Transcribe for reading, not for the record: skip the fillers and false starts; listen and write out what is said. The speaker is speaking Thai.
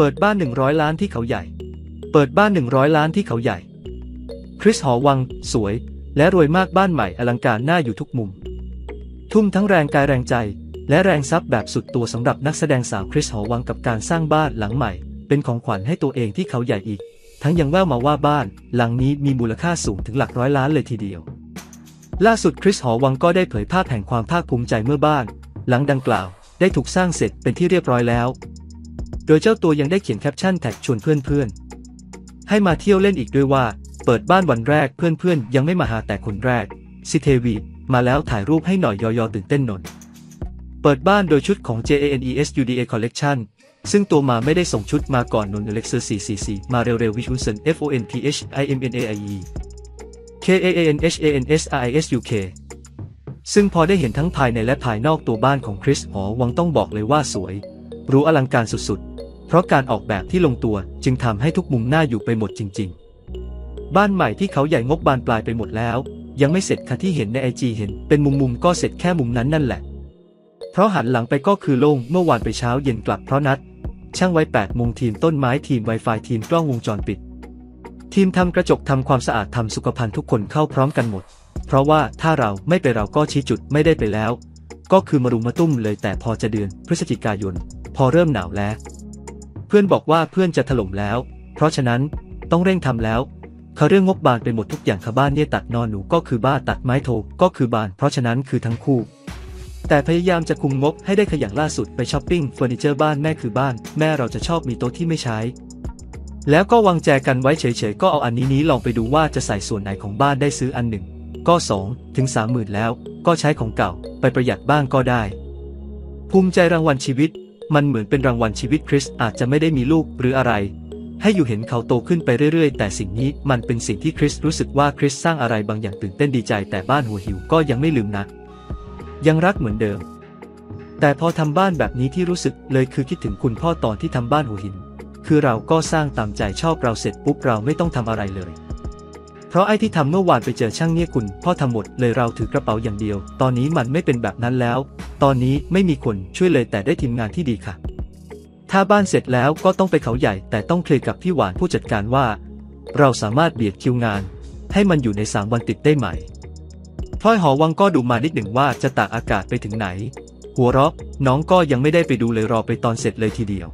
เปิดบ้าน100ล้านที่เขาใหญ่เปิดบ้าน100ล้านที่เขาใหญ่คริสหอวังสวยและรวยมากบ้านใหม่อลังการน่าอยู่ทุกมุมทุ่มทั้งแรงกายแรงใจและแรงทรัพย์แบบสุดตัวสำหรับนักแสดงสาวคริสหอวังกับการสร้างบ้านหลังใหม่เป็นของขวัญให้ตัวเองที่เขาใหญ่อีกทั้งยังแว่วมาว่าบ้านหลังนี้มีมูลค่าสูงถึงหลักร้อยล้านเลยทีเดียวล่าสุดคริสหอวังก็ได้เผยภาพแห่งความภาคภูมิใจเมื่อบ้านหลังดังกล่าวได้ถูกสร้างเสร็จเป็นที่เรียบร้อยแล้วโดยเจ้าตัวยังได้เขียนแคปชั่นแท็กชวนเพื่อนๆให้มาเที่ยวเล่นอีกด้วยว่าเปิดบ้านวันแรกเพื่อนๆยังไม่มาหาแต่คนแรกซิเทวีมาแล้วถ่ายรูปให้หน่อยยอตื่นเต้นนนเปิดบ้านโดยชุดของ JANESUDA Collection ซึ่งตัวมาไม่ได้ส่งชุดมาก่อนนน Alexis 44 มาเร็วๆวิชุนเซน FONPHIMNAIE KANHANSRISUK ซึ่งพอได้เห็นทั้งภายในและภายนอกตัวบ้านของคริสหอวังต้องบอกเลยว่าสวยหรูอลังการสุดๆเพราะการออกแบบที่ลงตัวจึงทำให้ทุกมุมน่าอยู่ไปหมดจริงๆบ้านใหม่ที่เขาใหญ่งบบานปลายไปหมดแล้วยังไม่เสร็จค่ะที่เห็นใน IG เห็นเป็นมุมก็เสร็จแค่มุมนั้นนั่นแหละเพราะหันหลังไปก็คือโล่งเมื่อวานไปเช้าเย็นกลับเพราะนัดช่างไว้8โมงทีมต้นไม้ทีม Wi-Fi ทีมกล้องวงจรปิดทีมทำกระจกทำความสะอาดทำสุขภัณฑ์ทุกคนเข้าพร้อมกันหมดเพราะว่าถ้าเราไม่ไปเราก็ชี้จุดไม่ได้ไปแล้วก็คือมารุมมาตุ้มเลยแต่พอจะเดือนพฤศจิกายนพอเริ่มหนาวแล้วเพื่อนบอกว่าเพื่อนจะถล่มแล้วเพราะฉะนั้นต้องเร่งทำแล้วเขาเรื่องงบบานไปหมดทุกอย่างค่ะบ้านเนี่ยตัดนอนหนูก็คือบ้านตัดไม้โถก็คือบานเพราะฉะนั้นคือทั้งคู่แต่พยายามจะคุมงบให้ได้ขยันล่าสุดไปช้อปปิ้งเฟอร์นิเจอร์บ้านแม่คือบ้านแม่เราจะชอบมีโต๊ะที่ไม่ใช้แล้วก็วางแจกันไว้เฉยๆก็เอาอันนี้ลองไปดูว่าจะใส่ส่วนไหนของบ้านได้ซื้ออันหนึ่งก็ 2-3 หมื่นแล้วก็ใช้ของเก่าไปประหยัดบ้างก็ได้ภูมิใจรางวัลชีวิตมันเหมือนเป็นรางวัลชีวิตคริสอาจจะไม่ได้มีลูกหรืออะไรให้อยู่เห็นเขาโตขึ้นไปเรื่อยๆแต่สิ่งนี้มันเป็นสิ่งที่คริสรู้สึกว่าคริสสร้างอะไรบางอย่างตื่นเต้นดีใจแต่บ้านหัวหิวก็ยังไม่ลืมนะยังรักเหมือนเดิมแต่พอทำบ้านแบบนี้ที่รู้สึกเลยคือคิดถึงคุณพ่อตอนที่ทำบ้านหัวหินคือเราก็สร้างตามใจชอบเราเสร็จปุ๊บเราไม่ต้องทำอะไรเลยเพราะไอ้ที่ทำเมื่อวานไปเจอช่างเนี่ยคุณพ่อทำหมดเลยเราถือกระเป๋าอย่างเดียวตอนนี้มันไม่เป็นแบบนั้นแล้วตอนนี้ไม่มีคนช่วยเลยแต่ได้ทีมงานที่ดีค่ะถ้าบ้านเสร็จแล้วก็ต้องไปเขาใหญ่แต่ต้องเคลียร์กับพี่หวานผู้จัดการว่าเราสามารถเบียดคิวงานให้มันอยู่ใน3วันติดได้ไหมพลอยหอวังก็ดูมานิดหนึ่งว่าจะตากอากาศไปถึงไหนหัวเราะน้องก็ยังไม่ได้ไปดูเลยรอไปตอนเสร็จเลยทีเดียว